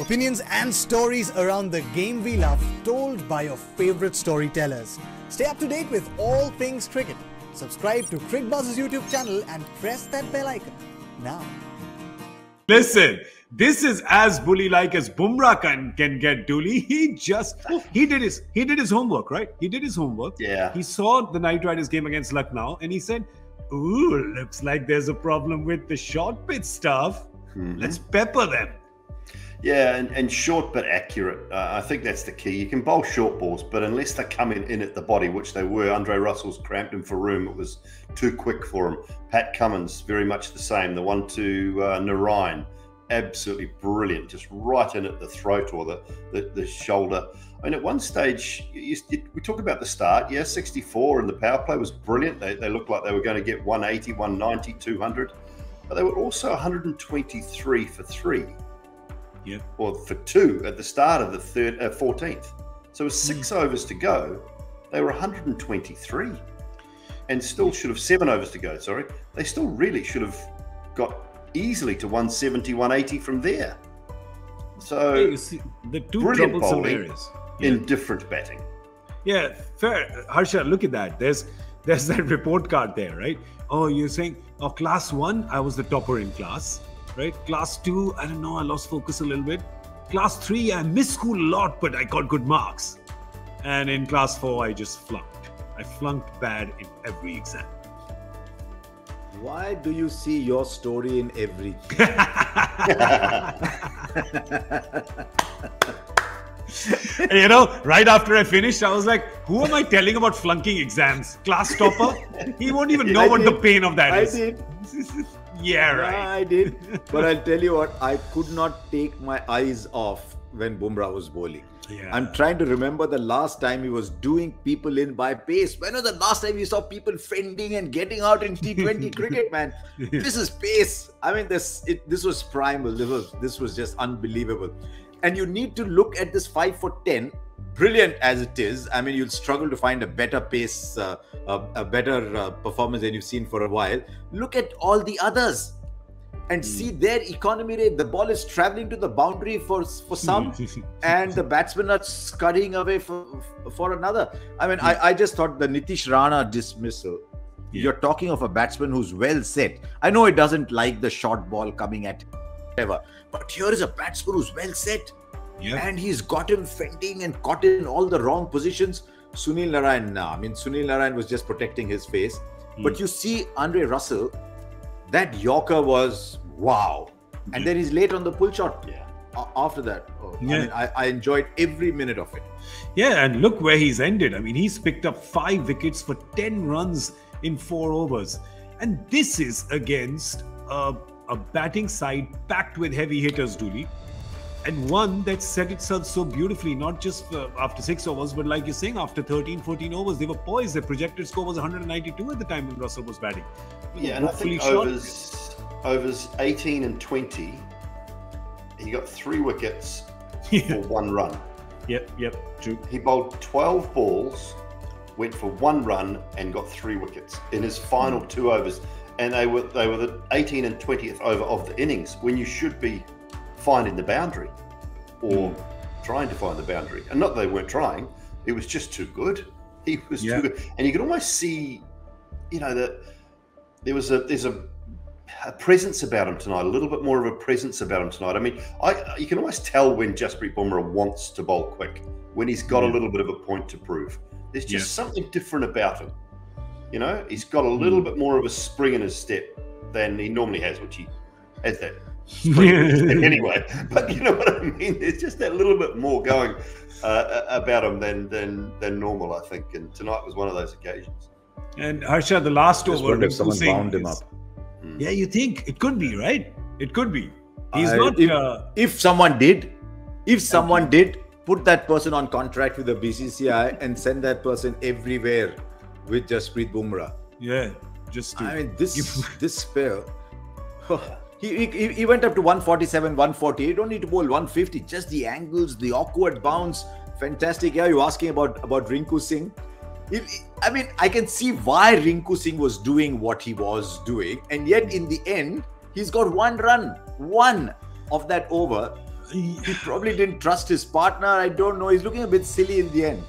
Opinions and stories around the game we love, told by your favourite storytellers. Stay up to date with all things cricket. Subscribe to CricBuzz's YouTube channel and press that bell icon now. Listen, this is as bully-like as Bumrah can get, Dooley. He did his homework, right? He did his homework. Yeah. He saw the Knight Riders game against Lucknow and he said, ooh, looks like there's a problem with the short pitch stuff. Mm-hmm. Let's pepper them. Yeah, and short but accurate. I think that's the key. You can bowl short balls, but unless they're coming in at the body, which they were, Andre Russell's cramped him for room. It was too quick for him. Pat Cummins, very much the same. The one to Narine, absolutely brilliant. Just right in at the throat or the shoulder. I mean, at one stage, we talk about the start. Yeah, 64 and the power play was brilliant. They looked like they were going to get 180, 190, 200. But they were also 123 for three. Yeah. Or for two at the start of the 14th. So with six overs to go, they were 123 and still should have seven overs to go. Sorry. They still really should have got easily to 170, 180. From there. So yeah, you see, the two brilliant bowling, yeah. Indifferent batting. Yeah, fair. Harsha, look at that. There's that report card there, right? Oh, you're saying, oh, class one, I was the topper in class. Right? Class 2, I don't know, I lost focus a little bit. Class 3, I missed school a lot, but I got good marks. And in class 4, I just flunked. I flunked bad in every exam. Why do you see your story in every game? You know, right after I finished, I was like, who am I telling about flunking exams? Class topper? He won't even know what the pain of that is. I did. Yeah, right. Yeah, I did. But I'll tell you what, I could not take my eyes off when Bumrah was bowling. Yeah. I'm trying to remember the last time he was doing people in by pace. When was the last time you saw people fending and getting out in T20 cricket, man? This is pace. I mean, this was primal. This was just unbelievable. And you need to look at this 5 for 10. Brilliant as it is, I mean, you'll struggle to find a better pace, a better performance than you've seen for a while. Look at all the others and see their economy rate. The ball is traveling to the boundary for some and the batsmen are scurrying away for another. I mean, I just thought the Nitish Rana dismissal. Yeah. You're talking of a batsman who's well set. I know he doesn't like the short ball coming at him, whatever, but here is a batsman who's well set. Yeah. And he's got him fending and caught in all the wrong positions. Sunil Narine, nah. I mean, Sunil Narine was just protecting his face. But you see Andre Russell, that Yorker was wow. And then he's late on the pull shot. Yeah. After that, I mean, I enjoyed every minute of it. Yeah, and look where he's ended. I mean, he's picked up 5 wickets for 10 runs in 4 overs. And this is against a batting side packed with heavy hitters, Dooley. And one that set itself so beautifully, not just after 6 overs, but like you're saying, after 13, 14 overs, they were poised. The projected score was 192 at the time when Russell was batting. Yeah, and I think overs 18 and 20, he got 3 wickets for 1 run. Yep, true. He bowled 12 balls, went for 1 run, and got 3 wickets in his final 2 overs. And they were the 18 and 20th over of the innings, when you should be finding the boundary or trying to find the boundary. And not that they weren't trying, it was just too good. He was too good. And you could almost see, you know, that there's a presence about him tonight, a little bit more of a presence about him tonight. I mean, you can almost tell when Jasprit Bumrah wants to bowl quick, when he's got a little bit of a point to prove. There's just something different about him. You know, he's got a little bit more of a spring in his step than he normally has, which he has that. Anyway, but you know what I mean, there's just that little bit more going about him than normal, I think, and tonight was one of those occasions. And Harsha, the last over, if someone bound him up. Yeah, you think it could be, right? It could be. He's not if someone did put that person on contract with the BCCI and send that person everywhere with Jasprit Bumrah. Yeah, just I mean, this spell. He went up to 147, 140. You don't need to bowl 150. Just the angles, the awkward bounce. Fantastic. Yeah, you're asking about Rinku Singh. I mean, I can see why Rinku Singh was doing what he was doing. And yet, in the end, he's got 1 run. One of that over. He probably didn't trust his partner. I don't know. He's looking a bit silly in the end.